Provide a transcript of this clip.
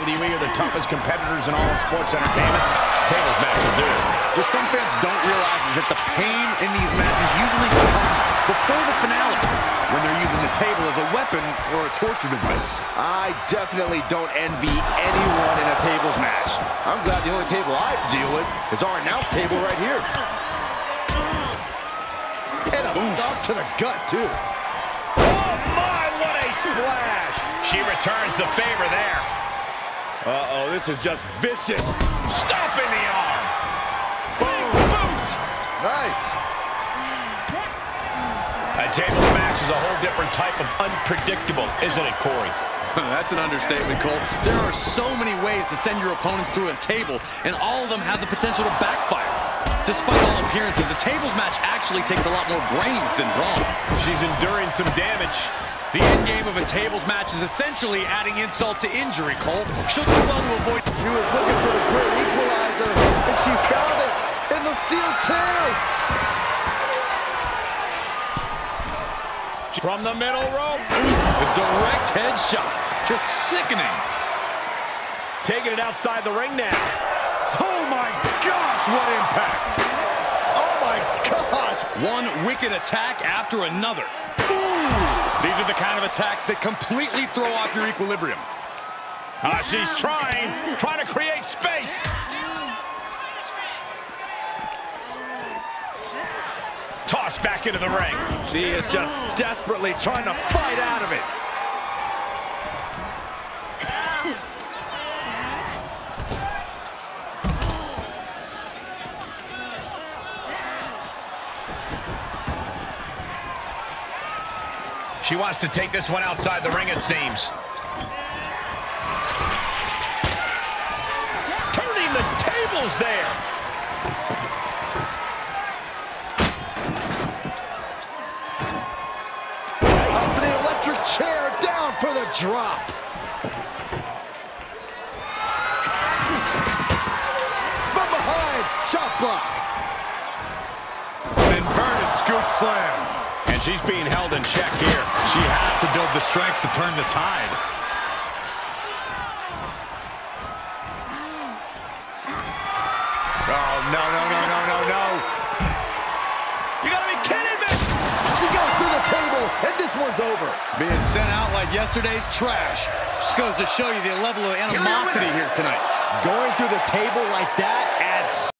WWE are the toughest competitors in all of sports entertainment. Tables match will do. What some fans don't realize is that the pain in these matches usually comes before the finale, when they're using the table as a weapon or a torture device. I definitely don't envy anyone in a tables match. I'm glad the only table I have to deal with is our announce table right here. And a stop to the gut, too. Oh, my, what a splash! She returns the favor there. Uh-oh, this is just vicious. Stop in the arm. Boom, boot. Nice. A table match is a whole different type of unpredictable, isn't it, Corey? That's an understatement, Cole. There are so many ways to send your opponent through a table, and all of them have the potential to backfire. Despite all appearances, a tables match actually takes a lot more brains than brawn. She's enduring some damage. The end game of a tables match is essentially adding insult to injury, Cole. She'll do well to avoid. She was looking for the great equalizer, and she found it in the steel chair. From the middle rope, a direct headshot. Just sickening. Taking it outside the ring now. Oh my gosh, what impact! Oh my gosh! One wicked attack after another. These are the kind of attacks that completely throw off your equilibrium. Ah, she's trying to create space. Tossed back into the ring. She is just desperately trying to fight out of it. She wants to take this one outside the ring, it seems. Turning the tables there. Up for the electric chair, down for the drop. From behind, chop block. And inverted scoop slam. And she's being held in check here. She has to build the strength to turn the tide. Oh, no, no, no, no, no, no. You gotta be kidding me! She goes through the table, and this one's over. Being sent out like yesterday's trash. Just goes to show you the level of animosity here tonight. Going through the table like that adds...